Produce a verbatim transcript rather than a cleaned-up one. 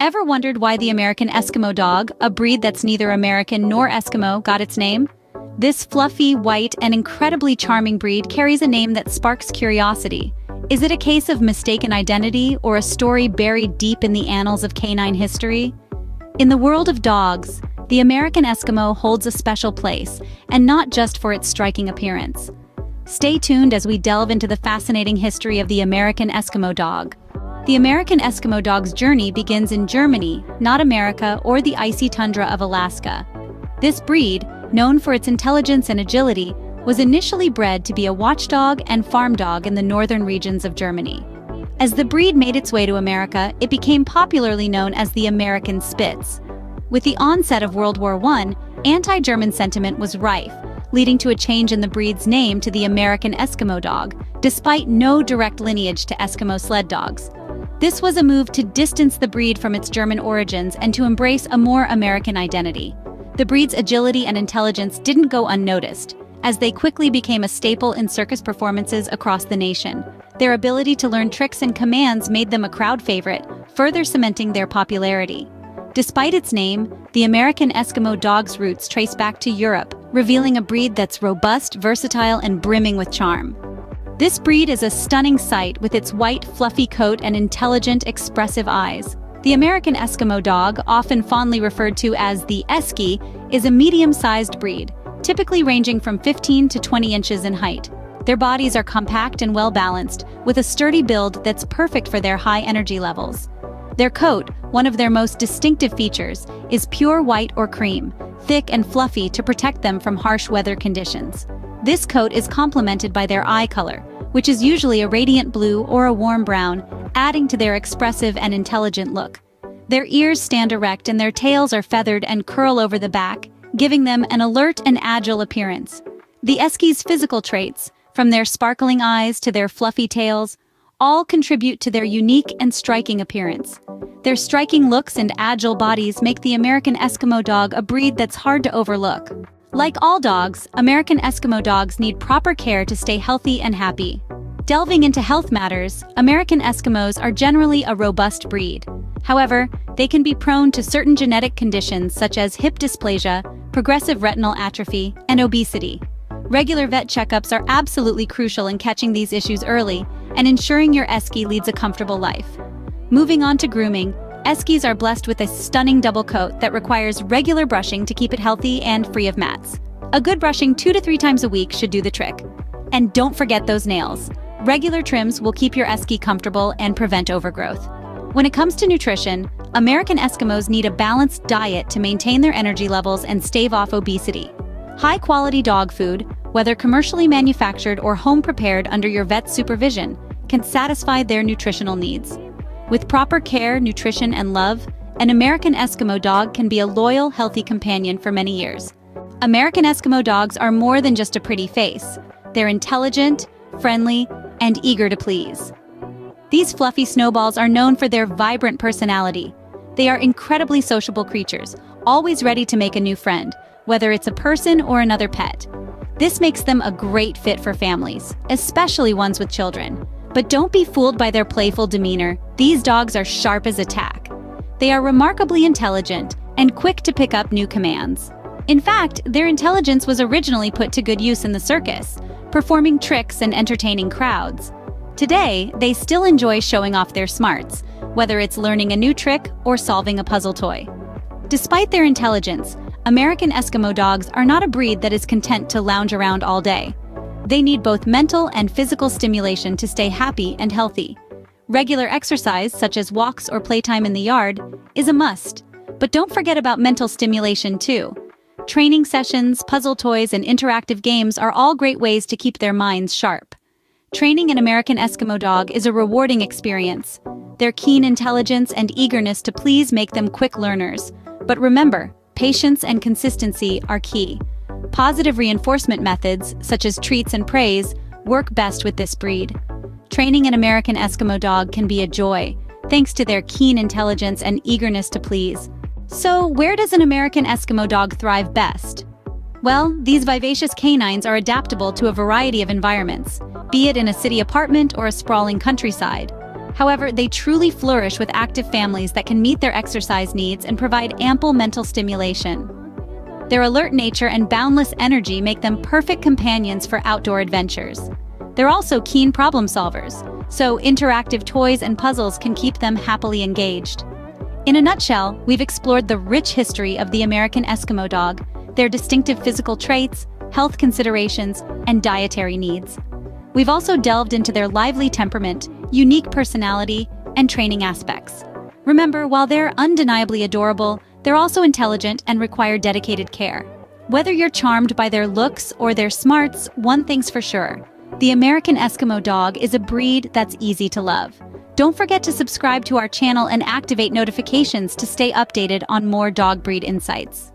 Ever wondered why the American Eskimo dog, a breed that's neither American nor Eskimo, got its name? This fluffy, white, and incredibly charming breed carries a name that sparks curiosity. Is it a case of mistaken identity or a story buried deep in the annals of canine history? In the world of dogs, the American Eskimo holds a special place, and not just for its striking appearance. Stay tuned as we delve into the fascinating history of the American Eskimo dog. The American Eskimo dog's journey begins in Germany, not America or the icy tundra of Alaska. This breed, known for its intelligence and agility, was initially bred to be a watchdog and farm dog in the northern regions of Germany. As the breed made its way to America, it became popularly known as the American Spitz. With the onset of World War One, anti-German sentiment was rife, leading to a change in the breed's name to the American Eskimo Dog, despite no direct lineage to Eskimo sled dogs. This was a move to distance the breed from its German origins and to embrace a more American identity. The breed's agility and intelligence didn't go unnoticed, as they quickly became a staple in circus performances across the nation. Their ability to learn tricks and commands made them a crowd favorite, further cementing their popularity. Despite its name, the American Eskimo dog's roots trace back to Europe, revealing a breed that's robust, versatile, and brimming with charm. This breed is a stunning sight with its white, fluffy coat and intelligent, expressive eyes. The American Eskimo dog, often fondly referred to as the Esky, is a medium-sized breed, typically ranging from fifteen to twenty inches in height. Their bodies are compact and well-balanced, with a sturdy build that's perfect for their high energy levels. Their coat, one of their most distinctive features, is pure white or cream, thick and fluffy to protect them from harsh weather conditions. This coat is complemented by their eye color, which is usually a radiant blue or a warm brown, adding to their expressive and intelligent look. Their ears stand erect and their tails are feathered and curl over the back, giving them an alert and agile appearance. The Esky's physical traits, from their sparkling eyes to their fluffy tails, all contribute to their unique and striking appearance. Their striking looks and agile bodies make the American Eskimo dog a breed that's hard to overlook. Like all dogs, American Eskimo dogs need proper care to stay healthy and happy. Delving into health matters, American Eskimos are generally a robust breed. However, they can be prone to certain genetic conditions such as hip dysplasia, progressive retinal atrophy, and obesity. Regular vet checkups are absolutely crucial in catching these issues early and ensuring your Esky leads a comfortable life. Moving on to grooming, Eskies are blessed with a stunning double coat that requires regular brushing to keep it healthy and free of mats. A good brushing two to three times a week should do the trick. And don't forget those nails. Regular trims will keep your Esky comfortable and prevent overgrowth. When it comes to nutrition, American Eskimos need a balanced diet to maintain their energy levels and stave off obesity. High-quality dog food, whether commercially manufactured or home-prepared under your vet's supervision, can satisfy their nutritional needs. With proper care, nutrition, and love, an American Eskimo dog can be a loyal, healthy companion for many years. American Eskimo dogs are more than just a pretty face. They're intelligent, friendly, and eager to please. These fluffy snowballs are known for their vibrant personality. They are incredibly sociable creatures, always ready to make a new friend, whether it's a person or another pet. This makes them a great fit for families, especially ones with children. But don't be fooled by their playful demeanor. These dogs are sharp as a tack. They are remarkably intelligent and quick to pick up new commands. In fact, their intelligence was originally put to good use in the circus, performing tricks and entertaining crowds. Today, they still enjoy showing off their smarts, whether it's learning a new trick or solving a puzzle toy. Despite their intelligence, American Eskimo dogs are not a breed that is content to lounge around all day. They need both mental and physical stimulation to stay happy and healthy. Regular exercise, such as walks or playtime in the yard, is a must. But don't forget about mental stimulation too. Training sessions, puzzle toys, and interactive games are all great ways to keep their minds sharp. Training an American Eskimo dog is a rewarding experience. Their keen intelligence and eagerness to please make them quick learners. But remember, patience and consistency are key. Positive reinforcement methods, such as treats and praise, work best with this breed. Training an American Eskimo dog can be a joy, thanks to their keen intelligence and eagerness to please. So, where does an American Eskimo dog thrive best? Well, these vivacious canines are adaptable to a variety of environments, be it in a city apartment or a sprawling countryside. However, they truly flourish with active families that can meet their exercise needs and provide ample mental stimulation. Their alert nature and boundless energy make them perfect companions for outdoor adventures. They're also keen problem solvers, so interactive toys and puzzles can keep them happily engaged. In a nutshell, we've explored the rich history of the American Eskimo dog, their distinctive physical traits, health considerations, and dietary needs. We've also delved into their lively temperament, unique personality, and training aspects. Remember, while they're undeniably adorable, they're also intelligent and require dedicated care. Whether you're charmed by their looks or their smarts, one thing's for sure: the American Eskimo dog is a breed that's easy to love. Don't forget to subscribe to our channel and activate notifications to stay updated on more dog breed insights.